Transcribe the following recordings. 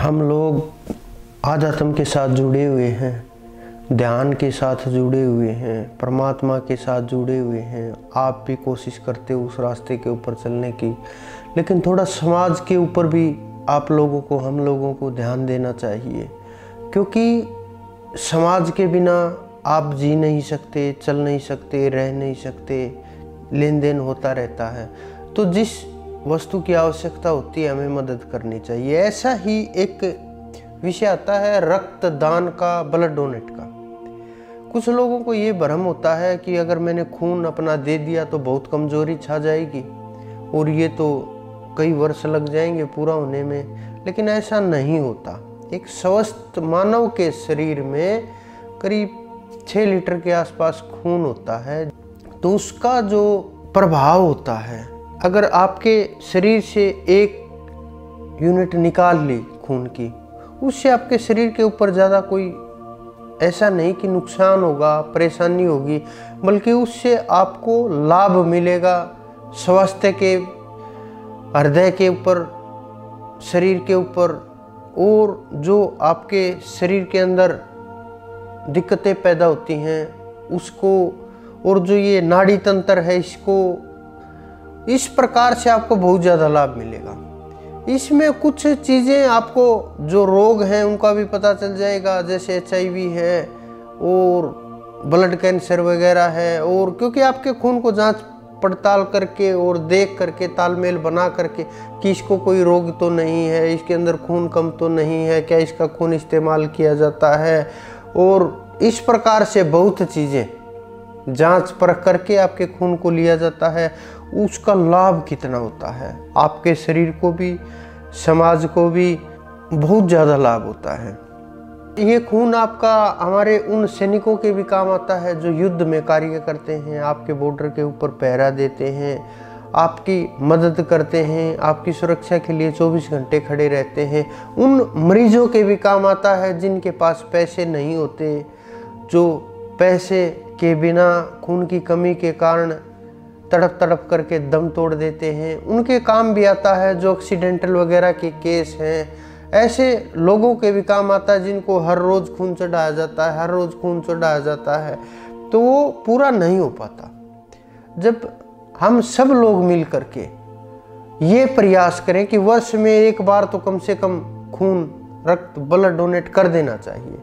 हम लोग आध्यात्म के साथ जुड़े हुए हैं, ध्यान के साथ जुड़े हुए हैं, परमात्मा के साथ जुड़े हुए हैं। आप भी कोशिश करते हो उस रास्ते के ऊपर चलने की, लेकिन थोड़ा समाज के ऊपर भी आप लोगों को, हम लोगों को ध्यान देना चाहिए, क्योंकि समाज के बिना आप जी नहीं सकते, चल नहीं सकते, रह नहीं सकते। लेन देन होता रहता है, तो जिस वस्तु की आवश्यकता होती है हमें मदद करनी चाहिए। ऐसा ही एक विषय आता है रक्तदान का, ब्लड डोनेट का। कुछ लोगों को ये भ्रम होता है कि अगर मैंने खून अपना दे दिया तो बहुत कमज़ोरी छा जाएगी और ये तो कई वर्ष लग जाएंगे पूरा होने में, लेकिन ऐसा नहीं होता। एक स्वस्थ मानव के शरीर में करीब 6 लीटर के आसपास खून होता है, तो उसका जो प्रभाव होता है, अगर आपके शरीर से 1 यूनिट निकाल ली खून की, उससे आपके शरीर के ऊपर ज़्यादा कोई ऐसा नहीं कि नुकसान होगा, परेशानी होगी, बल्कि उससे आपको लाभ मिलेगा। स्वास्थ्य के, हृदय के ऊपर, शरीर के ऊपर, और जो आपके शरीर के अंदर दिक्कतें पैदा होती हैं उसको, और जो ये नाड़ी तंत्र है इसको, इस प्रकार से आपको बहुत ज़्यादा लाभ मिलेगा। इसमें कुछ चीज़ें आपको जो रोग हैं उनका भी पता चल जाएगा, जैसे HIV है और ब्लड कैंसर वगैरह है, और क्योंकि आपके खून को जांच पड़ताल करके और देख करके, तालमेल बना करके कि इसको कोई रोग तो नहीं है, इसके अंदर खून कम तो नहीं है, क्या इसका खून इस्तेमाल किया जाता है, और इस प्रकार से बहुत चीज़ें जांच परख करके आपके खून को लिया जाता है। उसका लाभ कितना होता है, आपके शरीर को भी समाज को भी बहुत ज़्यादा लाभ होता है। ये खून आपका हमारे उन सैनिकों के भी काम आता है जो युद्ध में कार्य करते हैं, आपके बॉर्डर के ऊपर पहरा देते हैं, आपकी मदद करते हैं, आपकी सुरक्षा के लिए 24 घंटे खड़े रहते हैं। उन मरीजों के भी काम आता है जिनके पास पैसे नहीं होते, जो पैसे के बिना, खून की कमी के कारण तड़प तड़प करके दम तोड़ देते हैं, उनके काम भी आता है। जो एक्सीडेंटल वगैरह के केस हैं, ऐसे लोगों के भी काम आता है जिनको हर रोज़ खून चढ़ाया जाता है, हर रोज़ खून चढ़ाया जाता है, तो वो पूरा नहीं हो पाता। जब हम सब लोग मिल करके ये प्रयास करें कि वर्ष में 1 बार तो कम से कम खून, रक्त, ब्लड डोनेट कर देना चाहिए।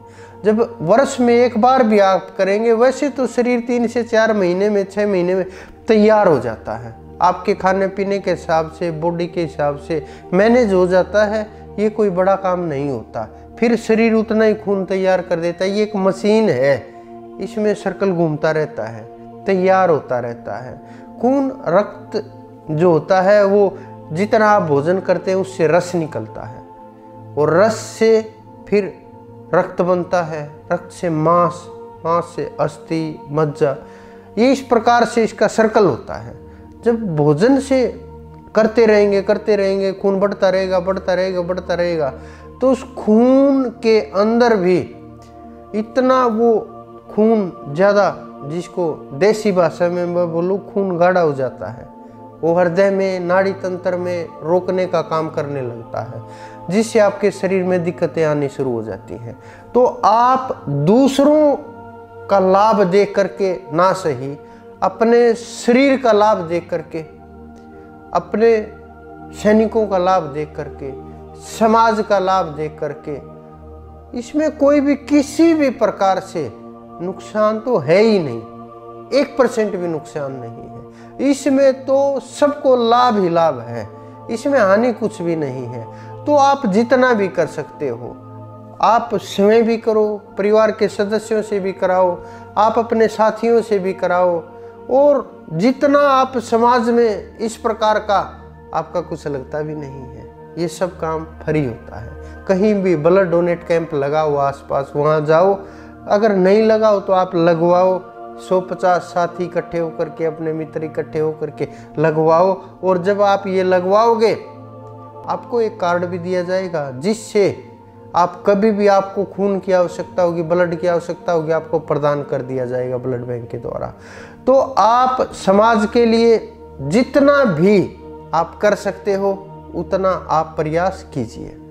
जब वर्ष में 1 बार भी आप करेंगे, वैसे तो शरीर 3 से 4 महीने में, 6 महीने में तैयार हो जाता है, आपके खाने पीने के हिसाब से, बॉडी के हिसाब से मैनेज हो जाता है। ये कोई बड़ा काम नहीं होता, फिर शरीर उतना ही खून तैयार कर देता है। ये एक मशीन है, इसमें सर्कल घूमता रहता है, तैयार होता रहता है खून। रक्त जो होता है वो जितना आप भोजन करते हैं उससे रस निकलता है, और रस से फिर रक्त बनता है, रक्त से मांस, मांस से अस्थि, मज्जा, ये इस प्रकार से इसका सर्कल होता है। जब भोजन से करते रहेंगे खून बढ़ता रहेगा, बढ़ता रहेगा, बढ़ता रहेगा, तो उस खून के अंदर भी इतना वो खून ज़्यादा, जिसको देसी भाषा में मैं बोलूँ खून गाढ़ा हो जाता है, वो हृदय में, नाड़ी तंत्र में रोकने का काम करने लगता है, जिससे आपके शरीर में दिक्कतें आनी शुरू हो जाती हैं। तो आप दूसरों का लाभ देख करके ना सही, अपने शरीर का लाभ देख करके, अपने सैनिकों का लाभ देख करके, समाज का लाभ देख करके, इसमें कोई भी किसी भी प्रकार से नुकसान तो है ही नहीं, 1% भी नुकसान नहीं है। इसमें तो सबको लाभ ही लाभ है, इसमें हानि कुछ भी नहीं है। तो आप जितना भी कर सकते हो, आप स्वयं भी करो, परिवार के सदस्यों से भी कराओ, आप अपने साथियों से भी कराओ, और जितना आप समाज में, इस प्रकार का आपका कुछ लगता भी नहीं है। ये सब काम फ्री होता है। कहीं भी ब्लड डोनेट कैंप लगा हुआ आसपास, वहाँ जाओ, अगर नहीं लगा हो तो आप लगवाओ, 150 साथी इकट्ठे होकर के, अपने मित्र इकट्ठे होकर के लगवाओ। और जब आप ये लगवाओगे, आपको एक कार्ड भी दिया जाएगा, जिससे आप कभी भी, आपको खून की आवश्यकता होगी, ब्लड की आवश्यकता होगी, आपको प्रदान कर दिया जाएगा ब्लड बैंक के द्वारा। तो आप समाज के लिए जितना भी आप कर सकते हो उतना आप प्रयास कीजिए।